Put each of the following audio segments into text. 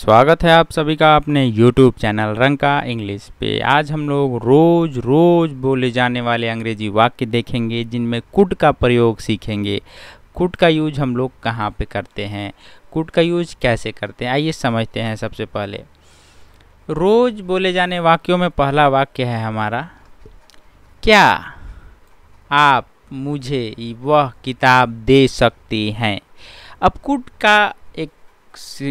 स्वागत है आप सभी का अपने YouTube चैनल रंका इंग्लिश पे। आज हम लोग रोज़ बोले जाने वाले अंग्रेजी वाक्य देखेंगे जिनमें कुड का प्रयोग सीखेंगे। कुड का यूज हम लोग कहाँ पे करते हैं, कुड का यूज कैसे करते हैं, आइए समझते हैं। सबसे पहले रोज़ बोले जाने वाक्यों में पहला वाक्य है हमारा, क्या आप मुझे वह किताब दे सकती हैं। अब कुड का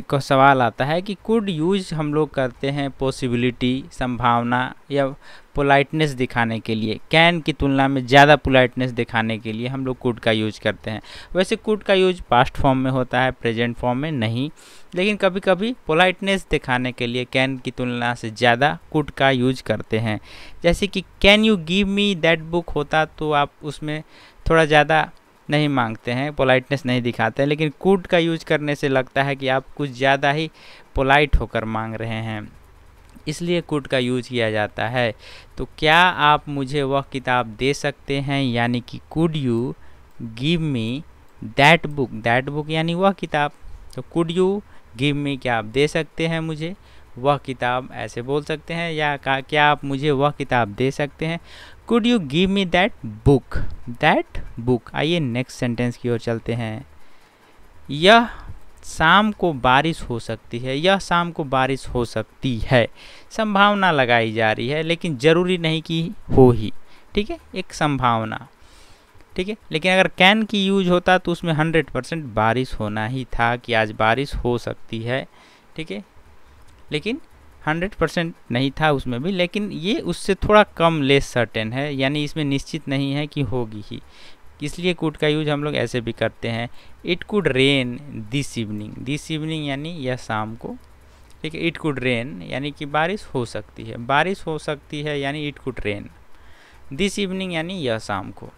को सवाल आता है कि कुड यूज हम लोग करते हैं पॉसिबिलिटी, संभावना या पोलाइटनेस दिखाने के लिए। कैन की तुलना में ज़्यादा पोलाइटनेस दिखाने के लिए हम लोग कुड का यूज करते हैं। वैसे कुड का यूज पास्ट फॉर्म में होता है, प्रेजेंट फॉर्म में नहीं, लेकिन कभी कभी पोलाइटनेस दिखाने के लिए कैन की तुलना से ज़्यादा कुड का यूज करते हैं। जैसे कि can you give me that book होता तो आप उसमें थोड़ा ज़्यादा नहीं मांगते हैं, पोलाइटनेस नहीं दिखाते हैं, लेकिन कुड का यूज करने से लगता है कि आप कुछ ज़्यादा ही पोलाइट होकर मांग रहे हैं, इसलिए कुड का यूज किया जाता है। तो क्या आप मुझे वह किताब दे सकते हैं, यानी कि could you give me that book. That book यानी वह किताब। तो कुड यू गिव मी, क्या आप दे सकते हैं मुझे वह किताब, ऐसे बोल सकते हैं। या क्या आप मुझे वह किताब दे सकते हैं, could you give me that book, that book. आइए नेक्स्ट सेंटेंस की ओर चलते हैं। यह शाम को बारिश हो सकती है। यह शाम को बारिश हो सकती है, संभावना लगाई जा रही है, लेकिन ज़रूरी नहीं कि हो ही, ठीक है, एक संभावना, ठीक है। लेकिन अगर कैन की यूज होता तो उसमें 100% बारिश होना ही था कि आज बारिश हो सकती है, ठीक है, लेकिन 100% नहीं था उसमें भी, लेकिन ये उससे थोड़ा कम लेस सर्टेन है, यानी इसमें निश्चित नहीं है कि होगी ही, इसलिए कुड का यूज हम लोग ऐसे भी करते हैं। It could rain this evening. This evening यानी यह शाम को, ठीक है। इट कुड रेन यानी कि बारिश हो सकती है, बारिश हो सकती है यानी it could rain. This evening यानी यह शाम को।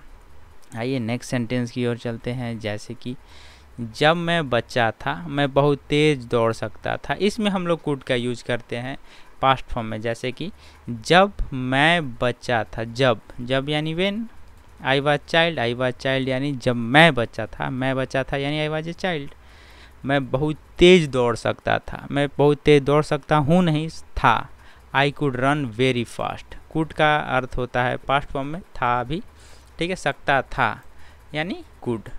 आइए नेक्स्ट सेंटेंस की ओर चलते हैं। जैसे कि जब मैं बच्चा था मैं बहुत तेज़ दौड़ सकता था। इसमें हम लोग कुड का यूज करते हैं पास्ट फॉर्म में। जैसे कि जब मैं बच्चा था, जब यानी व्हेन, आई वाज चाइल्ड यानी जब मैं बच्चा था यानी आई वाज ए चाइल्ड। मैं बहुत तेज़ दौड़ सकता था, मैं बहुत तेज़ दौड़ सकता हूँ नहीं था। I could run very fast. Could का अर्थ होता है पास्ट फॉर्म में था भी, ठीक है, सकता था यानी कुड,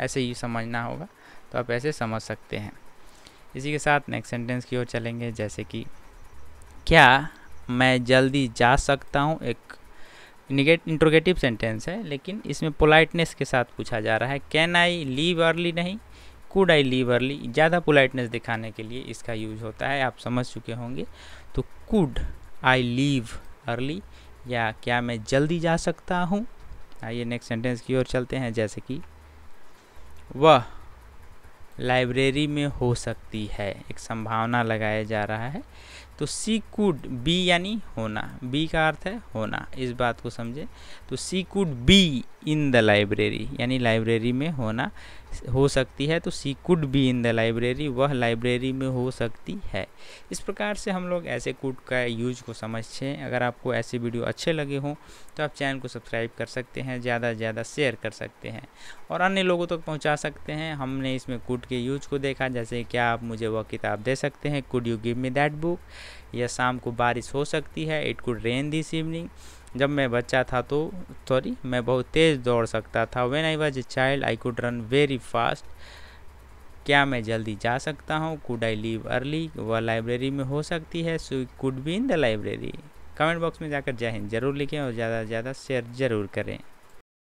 ऐसे ही समझना होगा, तो आप ऐसे समझ सकते हैं। इसी के साथ नेक्स्ट सेंटेंस की ओर चलेंगे। जैसे कि क्या मैं जल्दी जा सकता हूँ। एक इंट्रोगेटिव सेंटेंस है, लेकिन इसमें पोलाइटनेस के साथ पूछा जा रहा है। कैन आई लीव अर्ली नहीं, कुड आई लीव अर्ली, ज़्यादा पोलाइटनेस दिखाने के लिए इसका यूज होता है, आप समझ चुके होंगे। तो कुड आई लीव अर्ली या क्या मैं जल्दी जा सकता हूँ। आइए नेक्स्ट सेंटेंस की ओर चलते हैं। जैसे कि वह लाइब्रेरी में हो सकती है, एक संभावना लगाया जा रहा है। तो सी कुड बी यानी होना, बी का अर्थ है होना, इस बात को समझे। तो she could be in the library यानी लाइब्रेरी में होना, हो सकती है। तो she could be in the library, वह लाइब्रेरी में हो सकती है। इस प्रकार से हम लोग ऐसे कुड का यूज को समझें। अगर आपको ऐसे वीडियो अच्छे लगे हों तो आप चैनल को सब्सक्राइब कर सकते हैं, ज़्यादा से ज़्यादा शेयर कर सकते हैं और अन्य लोगों तक पहुँचा सकते हैं। हमने इसमें कुड के यूज को देखा, जैसे क्या आप मुझे वह किताब दे सकते हैं, could you give me that book. यह शाम को बारिश हो सकती है, it could rain this evening. जब मैं बच्चा था तो सॉरी मैं बहुत तेज़ दौड़ सकता था। When I was a child I could run very fast. क्या मैं जल्दी जा सकता हूँ, कुड आई लीव अर्ली, वह लाइब्रेरी में हो सकती है, so could be in the library. Comment box में जाकर जय हिंद जरूर लिखें और ज़्यादा से ज़्यादा शेयर जरूर करें।